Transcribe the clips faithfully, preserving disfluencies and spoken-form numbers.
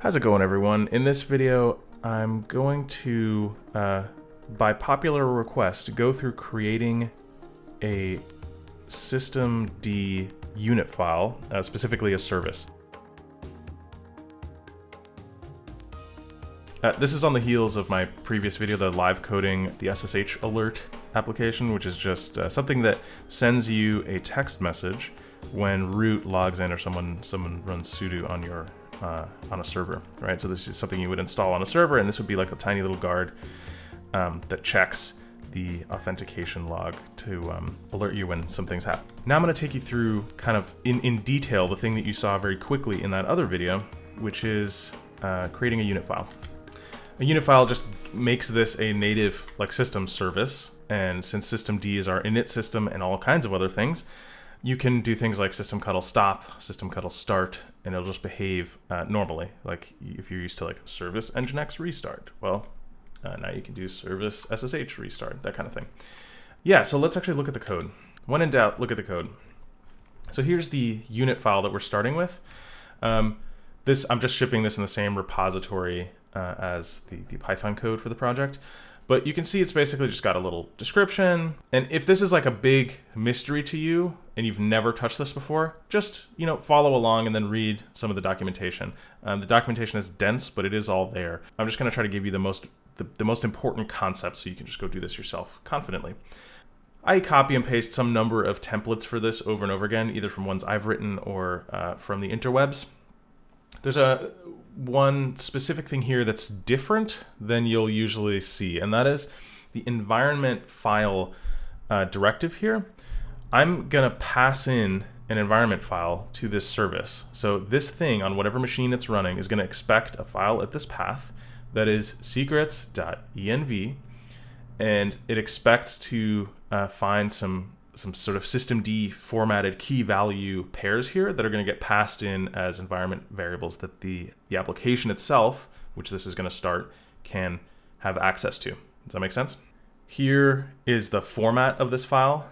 How's it going, everyone? In this video, I'm going to, uh, by popular request, go through creating a systemd unit file, uh, specifically a service. Uh, this is on the heels of my previous video, the live coding the S S H alert application, which is just uh, something that sends you a text message when root logs in or someone someone runs sudo on your Uh, on a server, right? So this is something you would install on a server, and this would be like a tiny little guard um, that checks the authentication log to um, alert you when something's happened. Now I'm going to take you through kind of in, in detail the thing that you saw very quickly in that other video, which is uh, creating a unit file. A unit file just makes this a native like system service, and since systemd is our init system and all kinds of other things, you can do things like system cuttle stop, system cuttle start, and it'll just behave uh, normally. Like if you're used to like service nginx restart, well, uh, now you can do service S S H restart, that kind of thing. Yeah, so let's actually look at the code. When in doubt, look at the code. So here's the unit file that we're starting with. Um, this I'm just shipping this in the same repository uh, as the, the Python code for the project. But you can see it's basically just got a little description. And if this is like a big mystery to you and you've never touched this before, just, you know, follow along and then read some of the documentation. Um, the documentation is dense, but it is all there. I'm just gonna try to give you the most, the, the most important concepts so you can just go do this yourself confidently. I copy and paste some number of templates for this over and over again, either from ones I've written or uh, from the interwebs. There's a one specific thing here that's different than you'll usually see, and that is the environment file uh, directive here. I'm gonna pass in an environment file to this service. So this thing on whatever machine it's running is gonna expect a file at this path that is secrets.env, and it expects to uh, find some some sort of systemd formatted key value pairs here that are going to get passed in as environment variables that the, the application itself, which this is going to start, can have access to. Does that make sense? Here is the format of this file.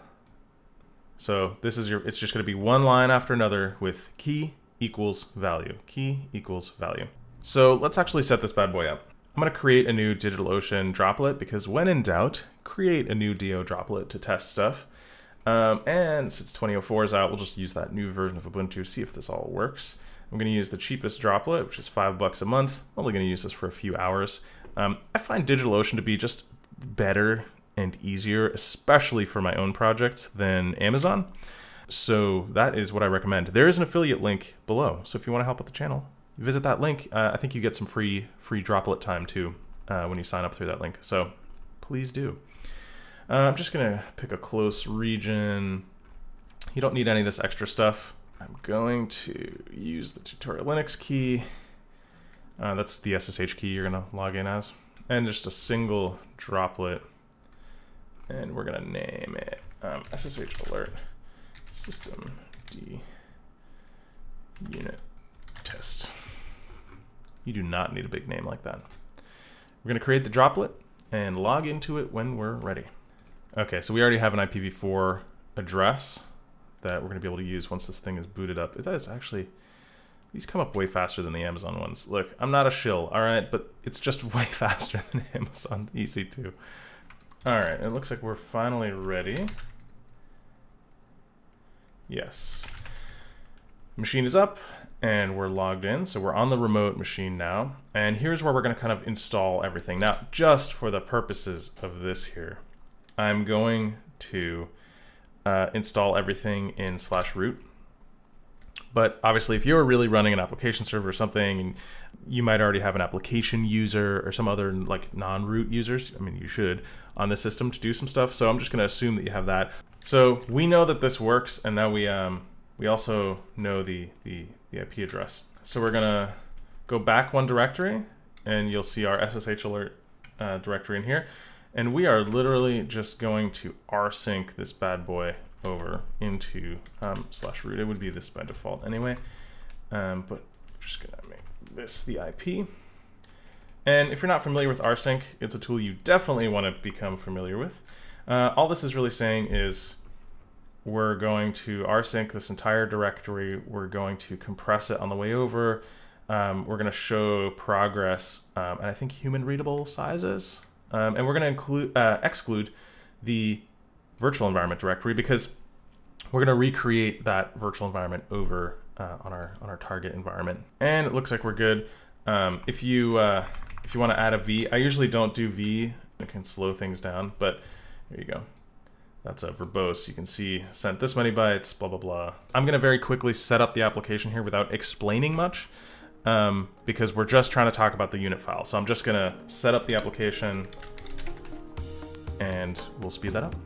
So this is your, it's just going to be one line after another with key equals value, key equals value. So let's actually set this bad boy up. I'm going to create a new DigitalOcean droplet because when in doubt, create a new D O droplet to test stuff. Um, and since twenty oh four is out, we'll just use that new version of Ubuntu, see if this all works. I'm going to use the cheapest droplet, which is five bucks a month. I'm only going to use this for a few hours. Um, I find DigitalOcean to be just better and easier, especially for my own projects, than Amazon. So that is what I recommend. There is an affiliate link below, so if you want to help out the channel, visit that link. Uh, I think you get some free, free droplet time too uh, when you sign up through that link, so please do. Uh, I'm just gonna pick a close region. You don't need any of this extra stuff. I'm going to use the tutorial Linux key. Uh, that's the S S H key you're gonna log in as. And just a single droplet. And we're gonna name it um, S S H alert systemd unit test. You do not need a big name like that. We're gonna create the droplet and log into it when we're ready. Okay, so we already have an I P v four address that we're gonna be able to use once this thing is booted up. It does actually, these come up way faster than the Amazon ones. Look, I'm not a shill, all right, but it's just way faster than Amazon E C two. All right, it looks like we're finally ready. Yes. Machine is up and we're logged in, so we're on the remote machine now. And here's where we're gonna kind of install everything. Now, just for the purposes of this here, I'm going to uh, install everything in slash root. But obviously, if you're really running an application server or something, and you might already have an application user or some other like non-root users, I mean, you should, on the system to do some stuff. So I'm just gonna assume that you have that. So we know that this works, and now we um, we also know the, the, the I P address. So we're gonna go back one directory, and you'll see our S S H alert uh, directory in here. And we are literally just going to rsync this bad boy over into um, slash root. It would be this by default anyway, um, but we're just gonna make this the I P. And if you're not familiar with rsync, it's a tool you definitely wanna become familiar with. Uh, all this is really saying is we're going to rsync this entire directory. We're going to compress it on the way over. Um, we're going to show progress, um, and I think human readable sizes. Um, and we're going to include uh, exclude the virtual environment directory, because we're going to recreate that virtual environment over uh, on our on our target environment. And it looks like we're good. Um, if you uh, if you want to add a V, I usually don't do V. It can slow things down, but there you go. That's a verbose. You can see sent this many bytes, blah blah blah. I'm going to very quickly set up the application here without explaining much. Um, because we're just trying to talk about the unit file. So I'm just gonna set up the application and we'll speed that up.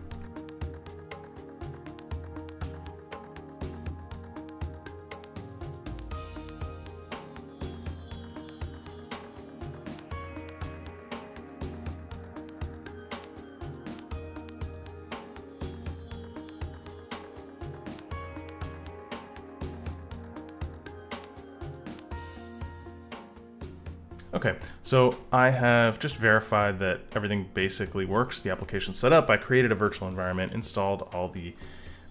Okay, so I have just verified that everything basically works. The application's set up, I created a virtual environment, installed all the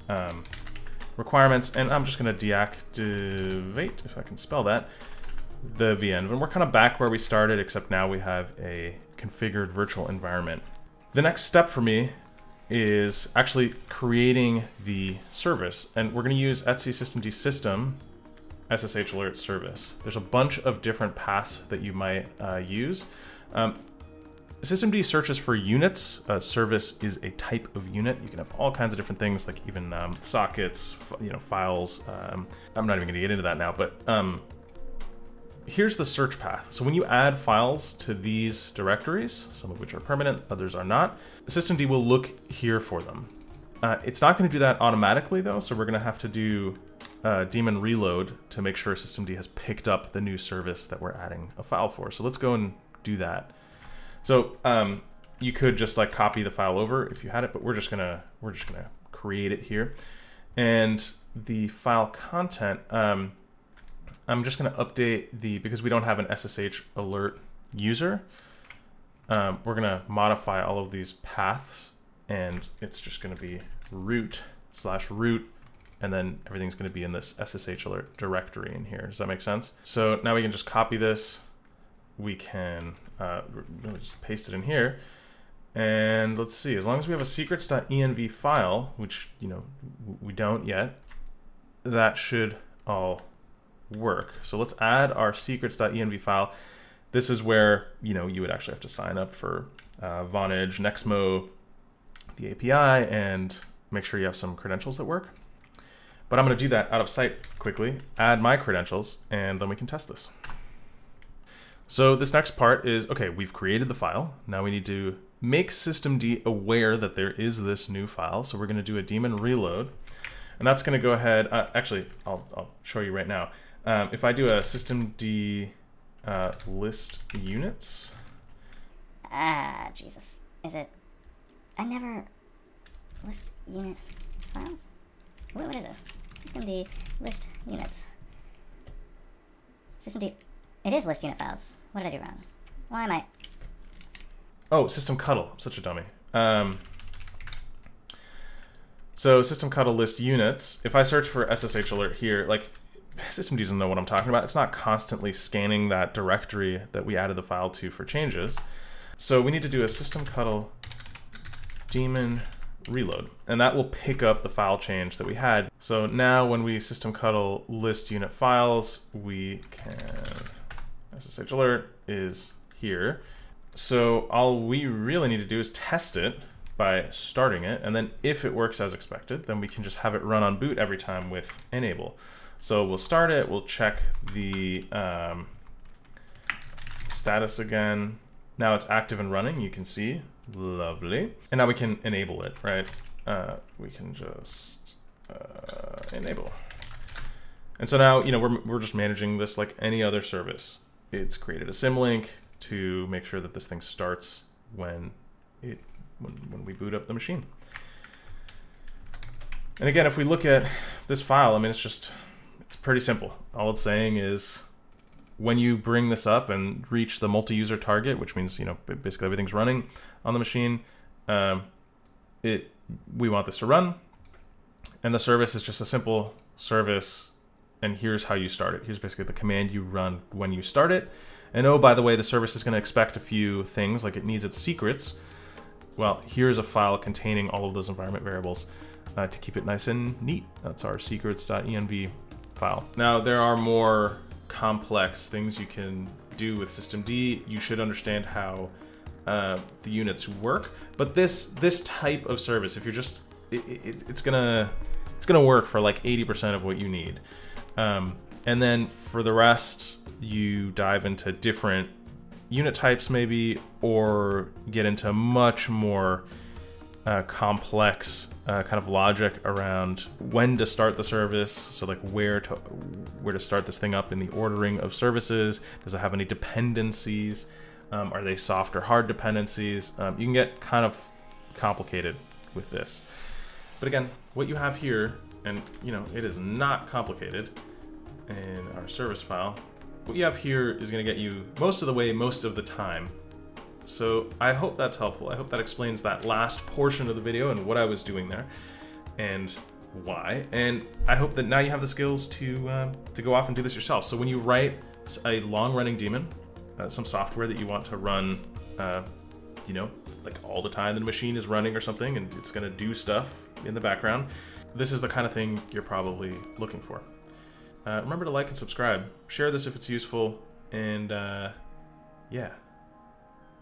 um, requirements, and I'm just gonna deactivate, if I can spell that, the V N. And we're kind of back where we started, except now we have a configured virtual environment. The next step for me is actually creating the service, and we're gonna use etsystemd system S S H alert service. There's a bunch of different paths that you might uh, use. Um, systemd searches for units. Uh, service is a type of unit. You can have all kinds of different things, like even um, sockets, you know, files. Um, I'm not even going to get into that now, but um, here's the search path. So when you add files to these directories, some of which are permanent, others are not, systemd will look here for them. Uh, it's not going to do that automatically though, so we're going to have to do Uh, daemon reload to make sure systemd has picked up the new service that we're adding a file for. So let's go and do that. So um, you could just like copy the file over if you had it, but we're just gonna we're just gonna create it here. And the file content, um, I'm just gonna update the, because we don't have an S S H alert user. Um, we're gonna modify all of these paths, and it's just gonna be root slash root. And then everything's going to be in this S S H alert directory in here. Does that make sense? So now we can just copy this. We can uh, just paste it in here. And let's see, as long as we have a secrets.env file, which, you know, we don't yet, that should all work. So let's add our secrets.env file. This is where, you know, you would actually have to sign up for uh, Vonage, Nexmo, the A P I, and make sure you have some credentials that work. But I'm gonna do that out of sight quickly, add my credentials, and then we can test this. So this next part is, okay, we've created the file. Now we need to make systemd aware that there is this new file. So we're gonna do a daemon reload, and that's gonna go ahead, uh, actually, I'll, I'll show you right now. Um, if I do a systemd uh, list units. Ah, uh, Jesus, is it, I never list unit files? What, what is it? Systemd list units. Systemd. It is list unit files. What did I do wrong? Why am I? Oh, system cuddle. I'm such a dummy. Um, so system cuddle list units. If I search for S S H alert here, like systemd doesn't know what I'm talking about. It's not constantly scanning that directory that we added the file to for changes. So we need to do a system cuddle daemon reload, and that will pick up the file change that we had. So now when we system cuddle list unit files, we can, S S H alert is here. So all we really need to do is test it by starting it, and then if it works as expected, then we can just have it run on boot every time with enable. So we'll start it, we'll check the um, status again. Now it's active and running, you can see, lovely. And now we can enable it, right? Uh, we can just uh, enable. And so now, you know, we're, we're just managing this like any other service. It's created a symlink to make sure that this thing starts when, it, when, when we boot up the machine. And again, if we look at this file, I mean, it's just, it's pretty simple. All it's saying is, when you bring this up and reach the multi-user target, which means, you know, basically everything's running on the machine, um, it we want this to run, and the service is just a simple service and here's how you start it. Here's basically the command you run when you start it. And oh, by the way, the service is going to expect a few things, like it needs its secrets. Well, here's a file containing all of those environment variables uh, to keep it nice and neat. That's our secrets.env file. Now, there are more complex things you can do with systemd. You should understand how uh, the units work. But this this type of service, if you're just, it, it, it's gonna it's gonna work for like eighty percent of what you need, um, and then for the rest, you dive into different unit types maybe, or get into much more uh, complex uh, kind of logic around when to start the service. So like where to where to start this thing up in the ordering of services. Does it have any dependencies? Um, are they soft or hard dependencies? Um, you can get kind of complicated with this. But again, what you have here, and you know, it is not complicated in our service file. What you have here is going to get you most of the way, most of the time. So I hope that's helpful. I hope that explains that last portion of the video and what I was doing there and why. And I hope that now you have the skills to, uh, to go off and do this yourself. So when you write a long-running daemon, uh, some software that you want to run, uh, you know, like all the time the machine is running or something, and it's going to do stuff in the background, this is the kind of thing you're probably looking for. Uh, remember to like and subscribe. Share this if it's useful. And, uh, yeah.